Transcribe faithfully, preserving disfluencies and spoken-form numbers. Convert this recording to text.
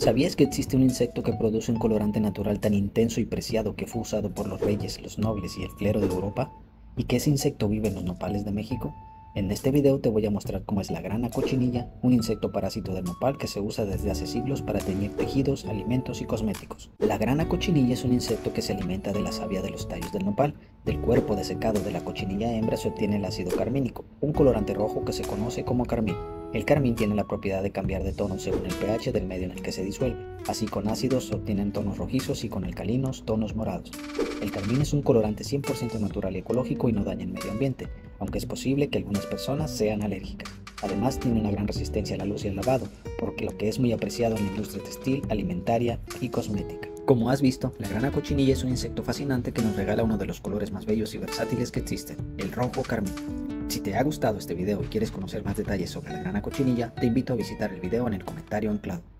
¿Sabías que existe un insecto que produce un colorante natural tan intenso y preciado que fue usado por los reyes, los nobles y el clero de Europa? ¿Y que ese insecto vive en los nopales de México? En este video te voy a mostrar cómo es la grana cochinilla, un insecto parásito del nopal que se usa desde hace siglos para teñir tejidos, alimentos y cosméticos. La grana cochinilla es un insecto que se alimenta de la savia de los tallos del nopal. Del cuerpo desecado de la cochinilla hembra se obtiene el ácido carmínico, un colorante rojo que se conoce como carmín. El carmín tiene la propiedad de cambiar de tono según el pH del medio en el que se disuelve. Así, con ácidos se obtienen tonos rojizos y con alcalinos tonos morados. El carmín es un colorante cien por ciento natural y ecológico y no daña el medio ambiente, aunque es posible que algunas personas sean alérgicas. Además, tiene una gran resistencia a la luz y al lavado, por lo que es muy apreciado en la industria textil, alimentaria y cosmética. Como has visto, la grana cochinilla es un insecto fascinante que nos regala uno de los colores más bellos y versátiles que existen, el rojo carmín. Si te ha gustado este video y quieres conocer más detalles sobre la grana cochinilla, te invito a visitar el video en el comentario anclado.